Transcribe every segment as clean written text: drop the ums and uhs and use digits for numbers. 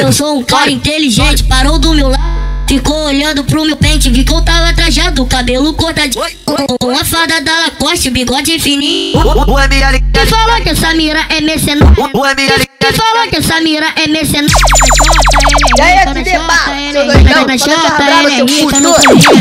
Eu sou um cara inteligente, parou do meu lado, ficou olhando pro meu pente, viu que eu tava trajado, cabelo cortadinho, com a fada da Lacoste, bigode fininho. Quem falou que essa mira é mercenária? Quem falou que essa mira é mercenária? E aí, esse debate, seu doidão, quando você abrava seu futuro.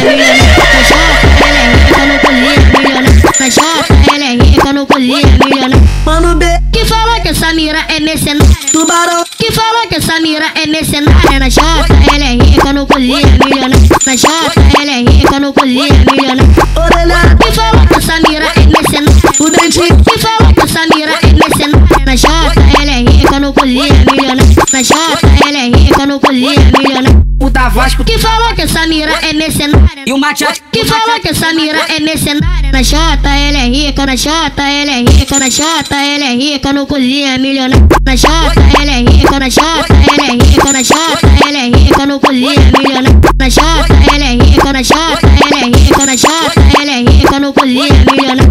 Quem falou que essa mira é mercenária? Tubarão. Quem falou que essa mira é mercenária? Na jota, ela é rica no colírio, milionária. Na jota, ela é rica no colírio, milionária. Orelha. Quem falou que essa mira é mercenária? O dentinho. Quem falou que essa mira é mercenária? Na jota, ela é rica no colírio, milionária. Na jota, ela é rica no colírio, milionária. Puta Vasco. Quem falou que essa mira é mercenária? E o Matias. Quem falou que essa mira é mercenária? Na jota, ela é rica. Na jota, ela é rica. Na jota, ela é rica no colírio, milionária. Na jota, ela é rica. Na jota, ela é rica. Na jota, ela é rica no colírio, milionária. Na jota, ela é rica. Na jota, ela é rica. Na jota, ela é rica no colírio, milionária.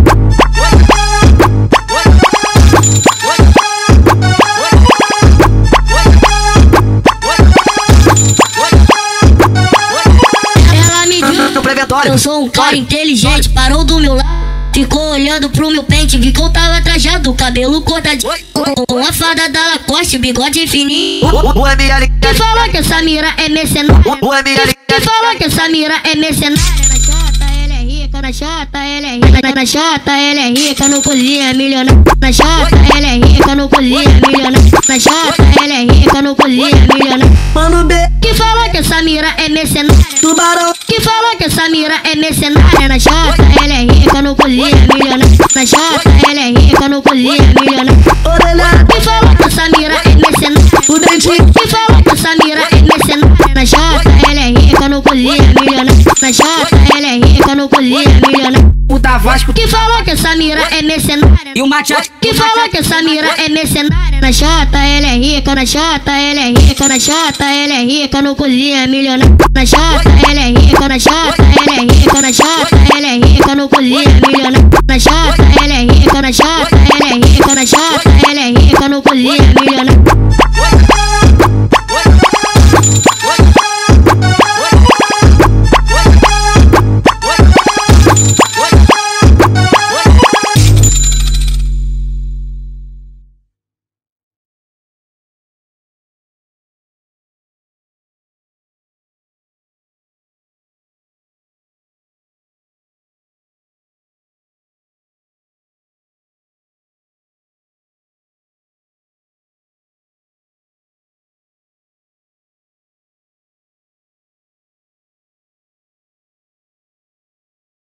Eu sou um cara inteligente, parou do meu lado, ficou olhando pro meu pente, viu que eu tava trajado, cabelo cortadinho, com a fada da Lacoste, bigode fininho. Quem falou que essa mira é mercenária? Quem falou que essa mira é mercenária? Na jota, ela é rica. Na jota, ela é rica no colírio, milionária. Na jota, ela é rica no colírio, milionária. Na jota, ela é rica no colírio, milionária. Mano B. Quem falou que essa mira é mercenária? Tubarão. Quem falou que essa mira é mercenária? Na jota, ela é rica no colírio, milionária. Na jota, ela é rica no colírio, milionária. Orelha. Quem falou que essa mira é mercenária? O dentinho. Quem falou que essa mira é mercenária? Na jota, ela é rica no colírio, milionária. Na jota, ela é rica no colírio. Puta Vasco. Quem falou que essa mira é mercenária? E o Matias. Quem falou que essa mira é mercenária? Na jota, ela é rica. Na jota, ela é rica. Na jota, ela é rica no colírio, milionária. Na jota, ela é rica. Na jota, ela é rica. Na jota, ela é rica no colírio, milionária. Na jota, ela é rica. Na jota, ela é rica. Na jota, ela é rica no colírio, milionária.